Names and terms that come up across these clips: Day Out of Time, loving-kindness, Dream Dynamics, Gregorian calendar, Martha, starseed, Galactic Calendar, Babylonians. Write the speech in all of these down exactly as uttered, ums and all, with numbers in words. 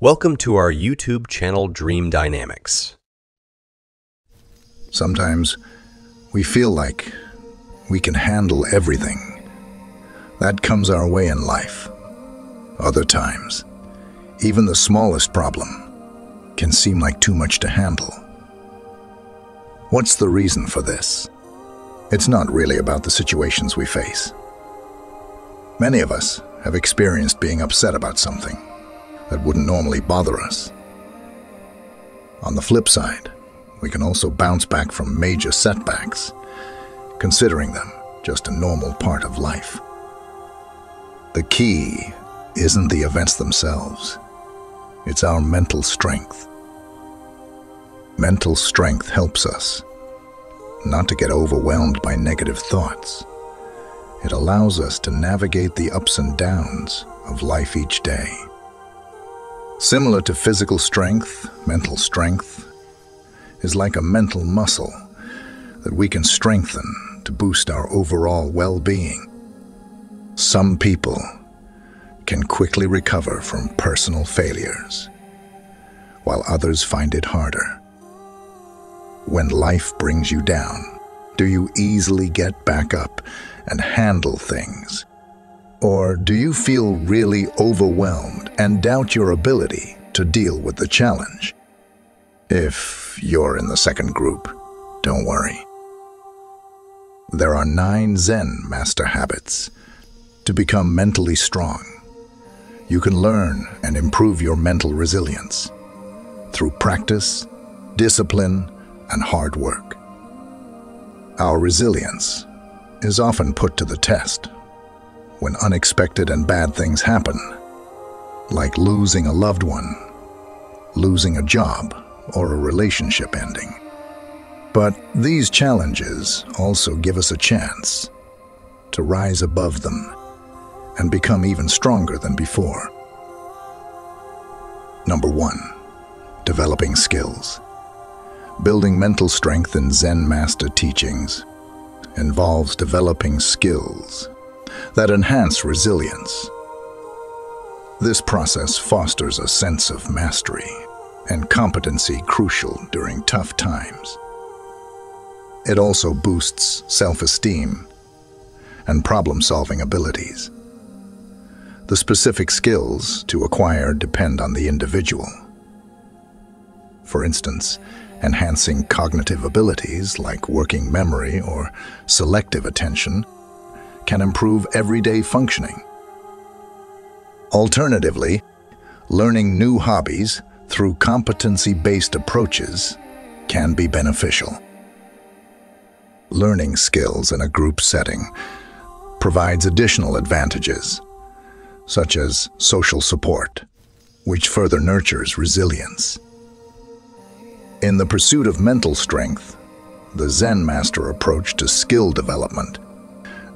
Welcome to our YouTube channel, Dream Dynamics. Sometimes we feel like we can handle everything that comes our way in life. Other times, even the smallest problem can seem like too much to handle. What's the reason for this? It's not really about the situations we face. Many of us have experienced being upset about something that wouldn't normally bother us. On the flip side, we can also bounce back from major setbacks, considering them just a normal part of life. The key isn't the events themselves, it's our mental strength. Mental strength helps us not to get overwhelmed by negative thoughts. It allows us to navigate the ups and downs of life each day. Similar to physical strength, mental strength is like a mental muscle that we can strengthen to boost our overall well-being. Some people can quickly recover from personal failures, while others find it harder. When life brings you down, do you easily get back up and handle things? Or do you feel really overwhelmed and doubt your ability to deal with the challenge? If you're in the second group, don't worry. There are nine Zen master habits to become mentally strong. You can learn and improve your mental resilience through practice, discipline, and hard work. Our resilience is often put to the test when unexpected and bad things happen, like losing a loved one, losing a job, or a relationship ending. But these challenges also give us a chance to rise above them and become even stronger than before. Number one, developing skills. Building mental strength in Zen master teachings involves developing skills that enhance resilience. This process fosters a sense of mastery and competency crucial during tough times. It also boosts self-esteem and problem-solving abilities. The specific skills to acquire depend on the individual. For instance, enhancing cognitive abilities like working memory or selective attention can improve everyday functioning. Alternatively, learning new hobbies through competency-based approaches can be beneficial. Learning skills in a group setting provides additional advantages, such as social support, which further nurtures resilience. In the pursuit of mental strength, the Zen master approach to skill development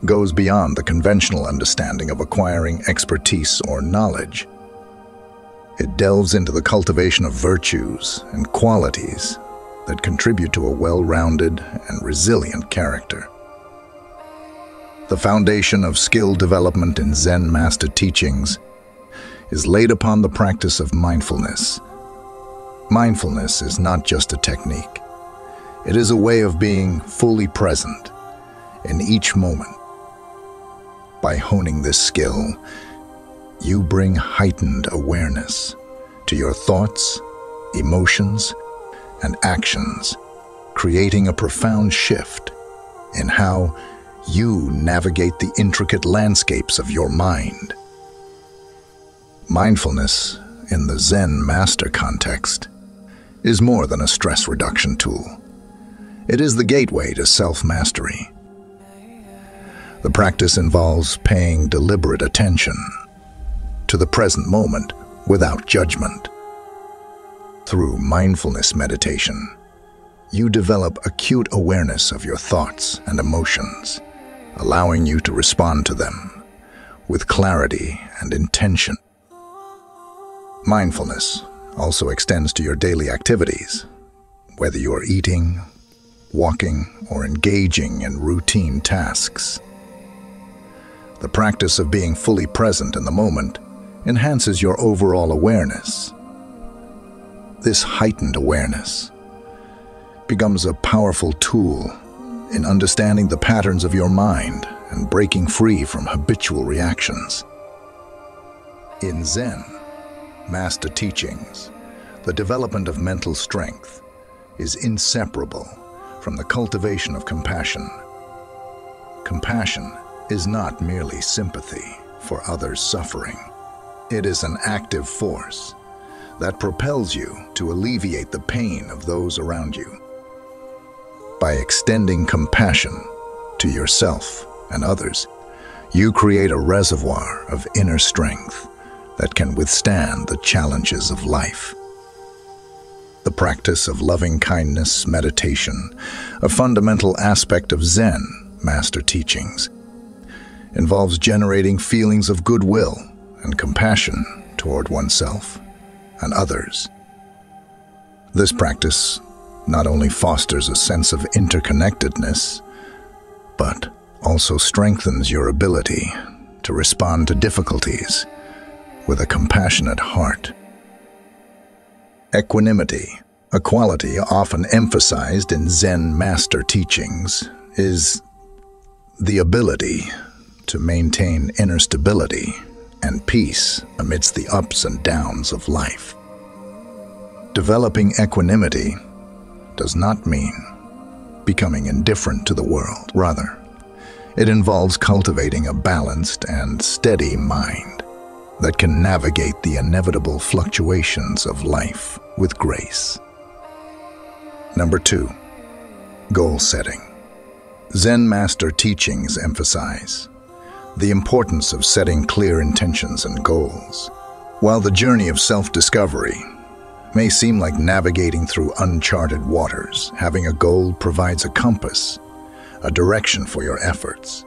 goes beyond the conventional understanding of acquiring expertise or knowledge. It delves into the cultivation of virtues and qualities that contribute to a well-rounded and resilient character. The foundation of skill development in Zen master teachings is laid upon the practice of mindfulness. Mindfulness is not just a technique. It is a way of being fully present in each moment. By honing this skill, you bring heightened awareness to your thoughts, emotions, and actions, creating a profound shift in how you navigate the intricate landscapes of your mind. Mindfulness in the Zen master context is more than a stress reduction tool. It is the gateway to self-mastery. The practice involves paying deliberate attention to the present moment without judgment. Through mindfulness meditation, you develop acute awareness of your thoughts and emotions, allowing you to respond to them with clarity and intention. Mindfulness also extends to your daily activities, whether you are eating, walking, or engaging in routine tasks. The practice of being fully present in the moment enhances your overall awareness This heightened awareness becomes a powerful tool in understanding the patterns of your mind and breaking free from habitual reactions. In Zen Master Teachings, the development of mental strength is inseparable from the cultivation of compassion. Compassion is not merely sympathy for others' suffering. It is an active force that propels you to alleviate the pain of those around you. By extending compassion to yourself and others, you create a reservoir of inner strength that can withstand the challenges of life. The practice of loving-kindness meditation, a fundamental aspect of Zen Master Teachings, involves generating feelings of goodwill and compassion toward oneself and others. This practice not only fosters a sense of interconnectedness, but also strengthens your ability to respond to difficulties with a compassionate heart. Equanimity, a quality often emphasized in Zen Master Teachings, is the ability to maintain inner stability and peace amidst the ups and downs of life. Developing equanimity does not mean becoming indifferent to the world. Rather, it involves cultivating a balanced and steady mind that can navigate the inevitable fluctuations of life with grace. Number two, goal setting. Zen Master Teachings emphasize the importance of setting clear intentions and goals. While the journey of self-discovery may seem like navigating through uncharted waters, having a goal provides a compass, a direction for your efforts.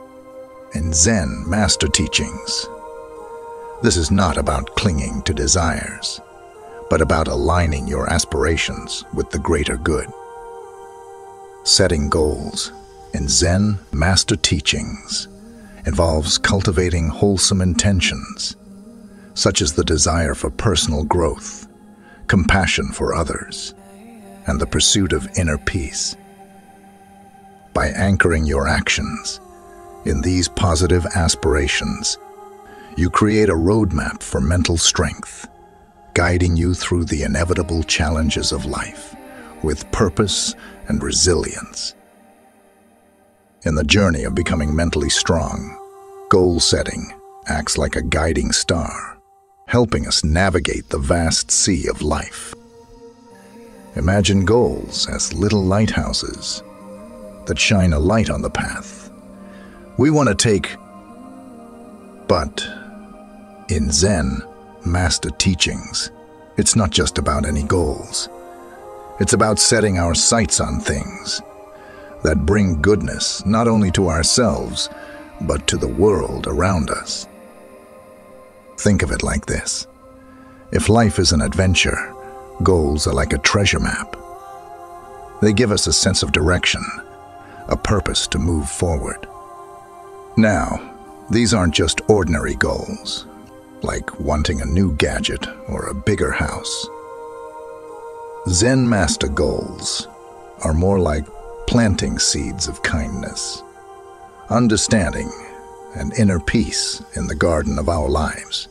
In Zen Master Teachings, this is not about clinging to desires, but about aligning your aspirations with the greater good. Setting goals in Zen Master Teachings involves cultivating wholesome intentions, such as the desire for personal growth, compassion for others, and the pursuit of inner peace. By anchoring your actions in these positive aspirations, you create a roadmap for mental strength, guiding you through the inevitable challenges of life with purpose and resilience. In the journey of becoming mentally strong, goal setting acts like a guiding star, helping us navigate the vast sea of life. Imagine goals as little lighthouses that shine a light on the path we want to take. But in Zen Master Teachings, it's not just about any goals. It's about setting our sights on things that bring goodness not only to ourselves, but to the world around us. Think of it like this. If life is an adventure, goals are like a treasure map. They give us a sense of direction, a purpose to move forward. Now, these aren't just ordinary goals, like wanting a new gadget or a bigger house. Zen Master goals are more like planting seeds of kindness, understanding, and inner peace in the garden of our lives.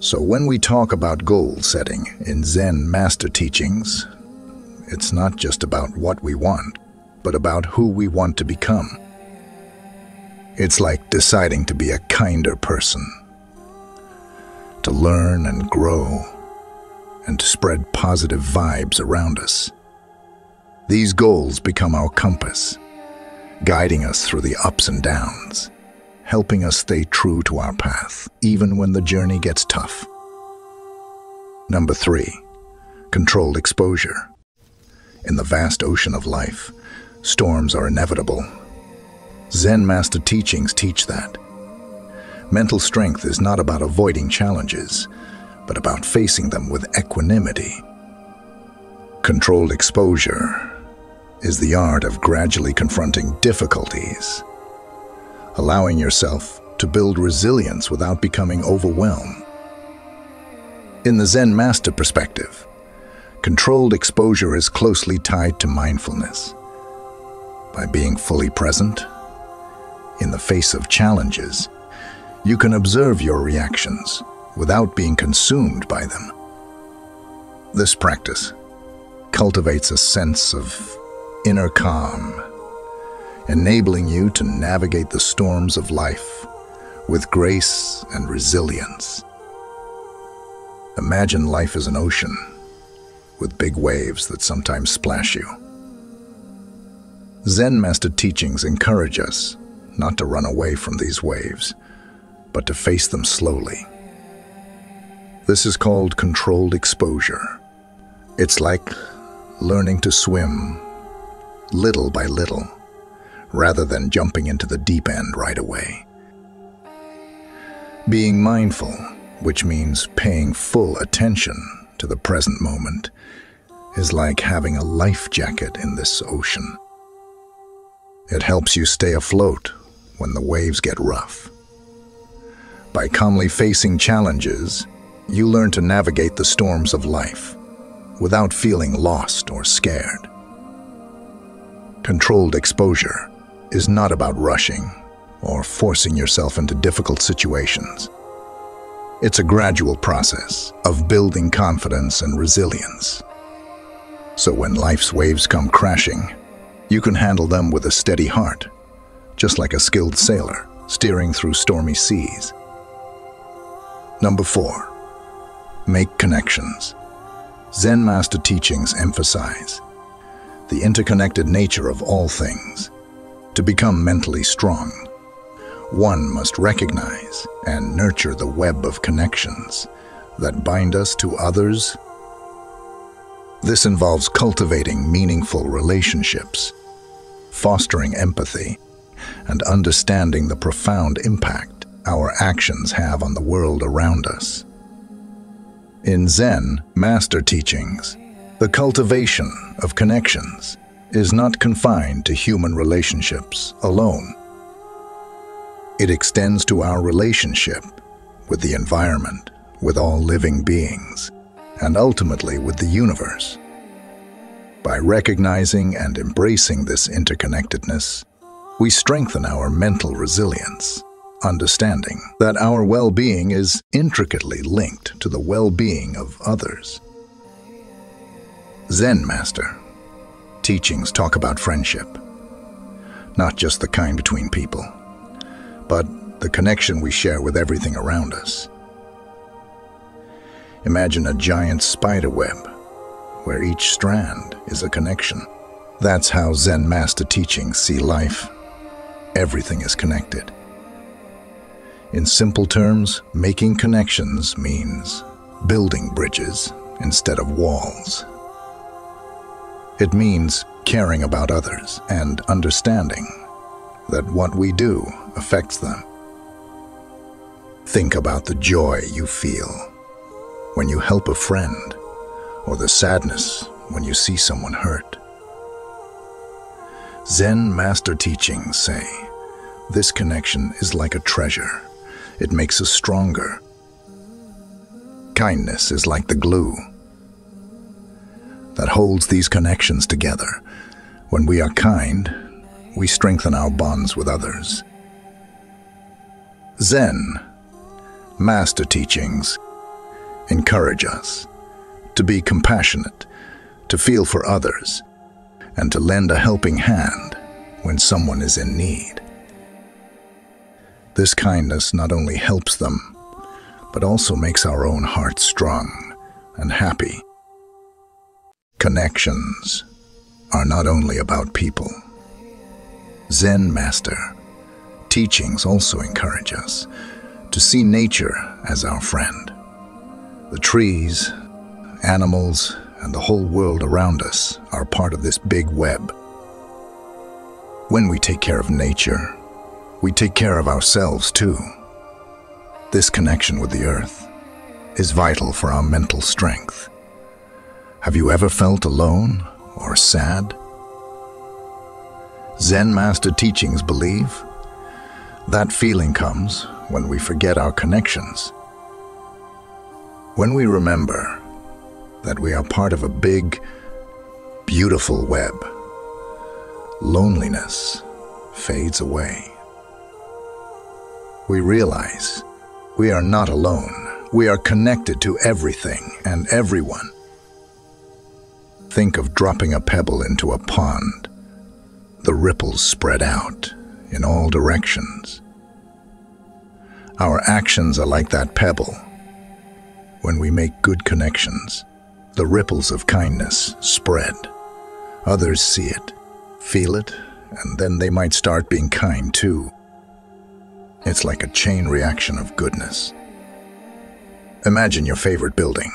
So when we talk about goal setting in Zen Master Teachings, it's not just about what we want, but about who we want to become. It's like deciding to be a kinder person, to learn and grow, and to spread positive vibes around us. These goals become our compass, guiding us through the ups and downs, helping us stay true to our path, even when the journey gets tough. Number three, controlled exposure. In the vast ocean of life, storms are inevitable. Zen Master Teachings teach that mental strength is not about avoiding challenges, but about facing them with equanimity. Controlled exposure is the art of gradually confronting difficulties, allowing yourself to build resilience without becoming overwhelmed. In the Zen Master perspective, Controlled exposure is closely tied to mindfulness. By being fully present, in the face of challenges, you can observe your reactions without being consumed by them. This practice cultivates a sense of inner calm, enabling you to navigate the storms of life with grace and resilience. Imagine life as an ocean with big waves that sometimes splash you. Zen master teachings encourage us not to run away from these waves, but to face them slowly. This is called controlled exposure. It's like learning to swim little by little, rather than jumping into the deep end right away. Being mindful, which means paying full attention to the present moment, is like having a life jacket in this ocean. It helps you stay afloat when the waves get rough. By calmly facing challenges, you learn to navigate the storms of life without feeling lost or scared. Controlled exposure is not about rushing or forcing yourself into difficult situations. It's a gradual process of building confidence and resilience. So when life's waves come crashing, you can handle them with a steady heart, just like a skilled sailor steering through stormy seas. Number four, make connections. Zen master teachings emphasize the interconnected nature of all things. To become mentally strong, one must recognize and nurture the web of connections that bind us to others. This involves cultivating meaningful relationships, fostering empathy, and understanding the profound impact our actions have on the world around us. In Zen master teachings, the cultivation of connections is not confined to human relationships alone. It extends to our relationship with the environment, with all living beings, and ultimately with the universe. By recognizing and embracing this interconnectedness, we strengthen our mental resilience, understanding that our well-being is intricately linked to the well-being of others. Zen master teachings talk about friendship, not just the kind between people, but the connection we share with everything around us. Imagine a giant spider web where each strand is a connection. That's how Zen master teachings see life. Everything is connected. In simple terms, making connections means building bridges instead of walls. It means caring about others and understanding that what we do affects them. Think about the joy you feel when you help a friend, or the sadness when you see someone hurt. Zen master teachings say this connection is like a treasure. It makes us stronger. Kindness is like the glue that holds these connections together. When we are kind, we strengthen our bonds with others. Zen master teachings encourage us to be compassionate, to feel for others, and to lend a helping hand when someone is in need. This kindness not only helps them, but also makes our own hearts strong and happy. Connections are not only about people. Zen master teachings also encourage us to see nature as our friend. The trees, animals, and the whole world around us are part of this big web. When we take care of nature, we take care of ourselves too. This connection with the earth is vital for our mental strength. Have you ever felt alone or sad? Zen master teachings believe that feeling comes when we forget our connections. When we remember that we are part of a big, beautiful web. Loneliness fades away. We realize we are not alone. We are connected to everything and everyone. Think of dropping a pebble into a pond. The ripples spread out in all directions. Our actions are like that pebble. When we make good connections, the ripples of kindness spread. Others see it, feel it, and then they might start being kind too. It's like a chain reaction of goodness. Imagine your favorite building.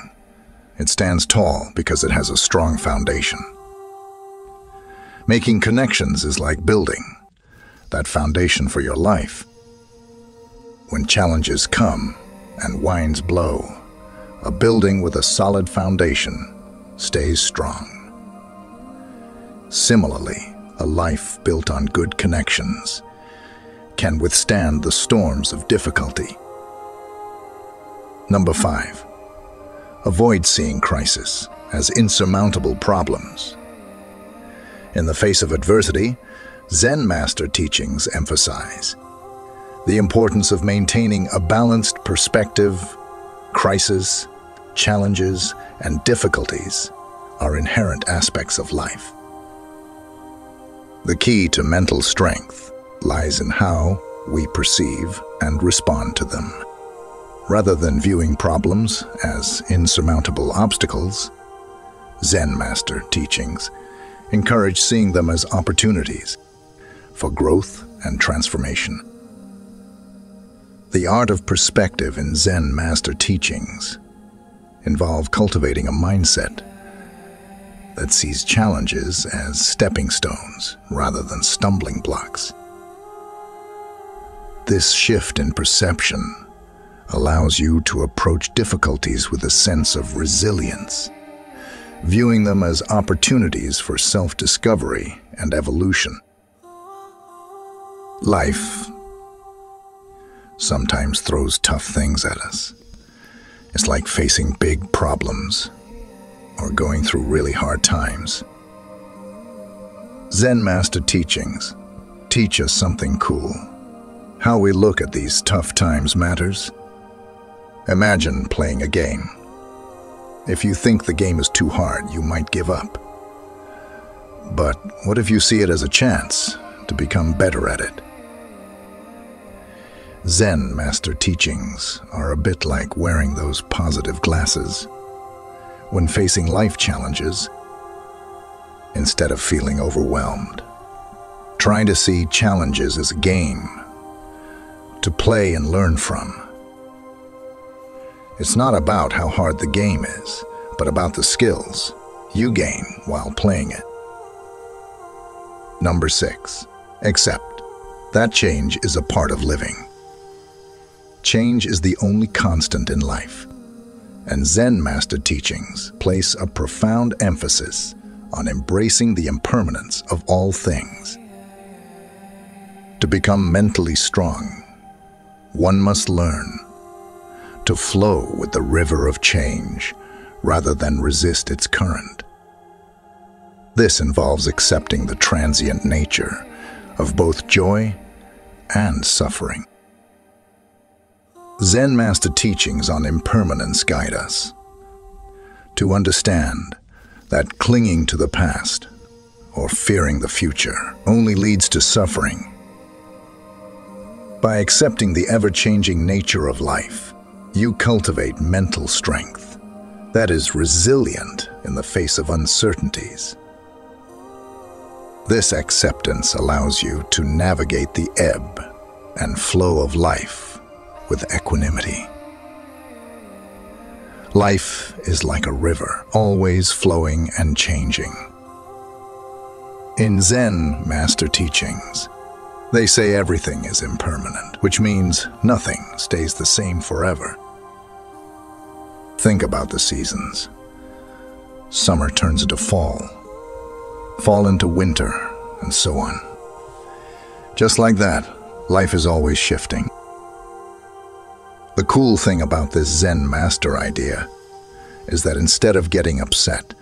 It stands tall because it has a strong foundation. Making connections is like building that foundation for your life. When challenges come and winds blow, a building with a solid foundation stays strong. Similarly, a life built on good connections can withstand the storms of difficulty. Number five, avoid seeing crisis as insurmountable problems. In the face of adversity, Zen master teachings emphasize the importance of maintaining a balanced perspective. Crises, challenges, and difficulties are inherent aspects of life. The key to mental strength lies in how we perceive and respond to them. Rather than viewing problems as insurmountable obstacles, Zen master teachings encourage seeing them as opportunities for growth and transformation. The art of perspective in Zen master teachings involves cultivating a mindset that sees challenges as stepping stones rather than stumbling blocks. This shift in perception allows you to approach difficulties with a sense of resilience, viewing them as opportunities for self-discovery and evolution. Life sometimes throws tough things at us. It's like facing big problems or going through really hard times. Zen master teachings teach us something cool. How we look at these tough times matters. Imagine playing a game. If you think the game is too hard, you might give up. But what if you see it as a chance to become better at it? Zen master teachings are a bit like wearing those positive glasses. When facing life challenges, instead of feeling overwhelmed, try to see challenges as a game to play and learn from. It's not about how hard the game is, but about the skills you gain while playing it. Number six, accept that change is a part of living. Change is the only constant in life, and Zen master teachings place a profound emphasis on embracing the impermanence of all things. To become mentally strong, one must learn to flow with the river of change rather than resist its current. This involves accepting the transient nature of both joy and suffering. Zen master teachings on impermanence guide us to understand that clinging to the past or fearing the future only leads to suffering. By accepting the ever-changing nature of life, you cultivate mental strength that is resilient in the face of uncertainties. This acceptance allows you to navigate the ebb and flow of life with equanimity. Life is like a river, always flowing and changing. In Zen master teachings, they say everything is impermanent, which means nothing stays the same forever. Think about the seasons. Summer turns into fall, fall into winter, and so on. Just like that, life is always shifting. The cool thing about this Zen master idea is that instead of getting upset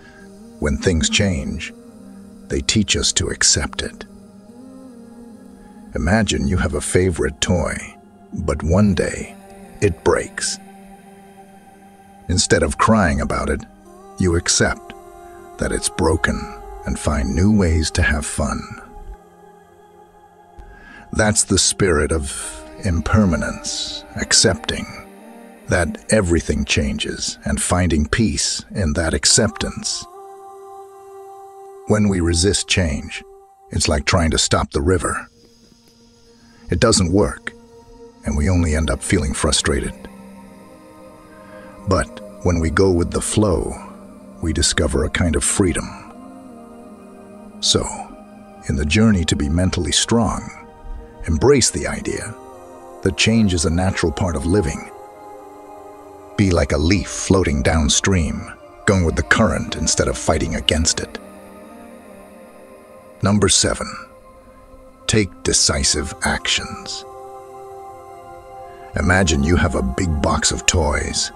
when things change, they teach us to accept it. Imagine you have a favorite toy, but one day it breaks. Instead of crying about it, you accept that it's broken and find new ways to have fun. That's the spirit of impermanence, accepting that everything changes and finding peace in that acceptance. When we resist change, it's like trying to stop the river. It doesn't work, and we only end up feeling frustrated. But when we go with the flow, we discover a kind of freedom. So, in the journey to be mentally strong, embrace the idea that change is a natural part of living. Be like a leaf floating downstream, going with the current instead of fighting against it. Number seven, take decisive actions. Imagine you have a big box of toys,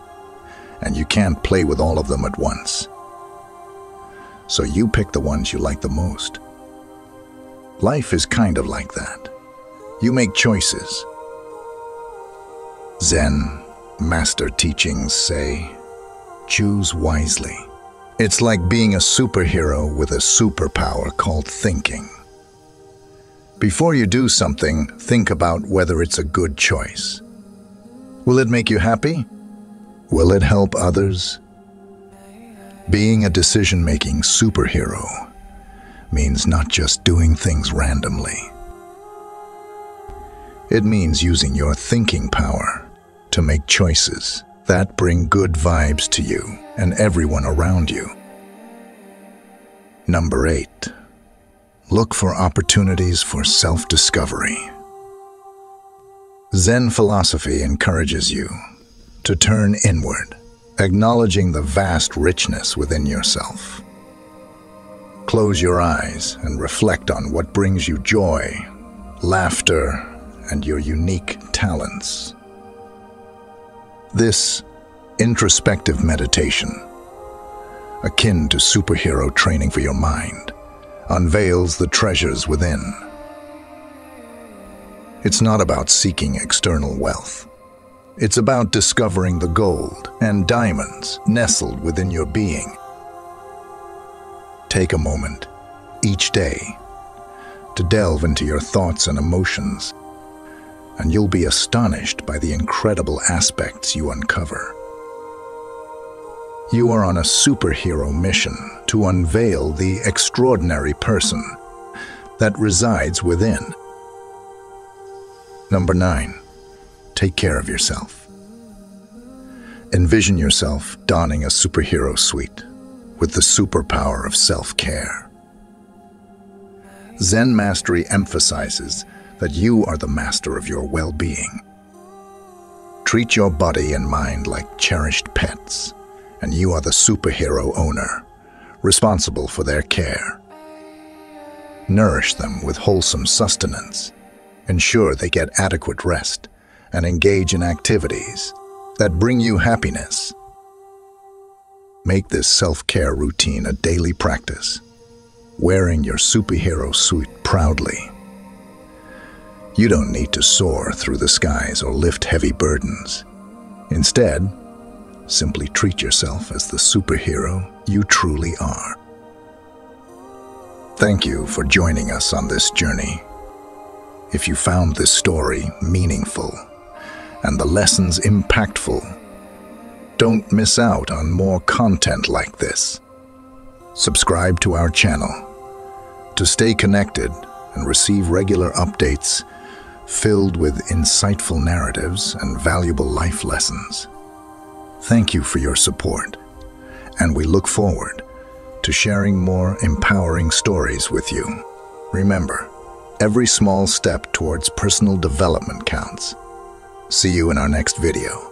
and you can't play with all of them at once. So you pick the ones you like the most. Life is kind of like that. You make choices. Zen master teachings say, choose wisely. It's like being a superhero with a superpower called thinking. Before you do something, think about whether it's a good choice. Will it make you happy? Will it help others? Being a decision-making superhero means not just doing things randomly. It means using your thinking power to make choices that bring good vibes to you and everyone around you. Number eight, look for opportunities for self-discovery. Zen philosophy encourages you to turn inward, acknowledging the vast richness within yourself. Close your eyes and reflect on what brings you joy, laughter, and your unique talents. This introspective meditation, akin to superhero training for your mind, unveils the treasures within. It's not about seeking external wealth. It's about discovering the gold and diamonds nestled within your being. Take a moment each day to delve into your thoughts and emotions, and you'll be astonished by the incredible aspects you uncover. You are on a superhero mission to unveil the extraordinary person that resides within. Number nine. Take care of yourself. Envision yourself donning a superhero suit with the superpower of self-care. Zen mastery emphasizes that you are the master of your well-being. Treat your body and mind like cherished pets, and you are the superhero owner, responsible for their care. Nourish them with wholesome sustenance, ensure they get adequate rest, and engage in activities that bring you happiness. Make this self-care routine a daily practice, wearing your superhero suit proudly. You don't need to soar through the skies or lift heavy burdens. Instead, simply treat yourself as the superhero you truly are. Thank you for joining us on this journey. If you found this story meaningful and the lessons impactful, don't miss out on more content like this. Subscribe to our channel to stay connected and receive regular updates filled with insightful narratives and valuable life lessons. Thank you for your support, and we look forward to sharing more empowering stories with you. Remember, every small step towards personal development counts. See you in our next video.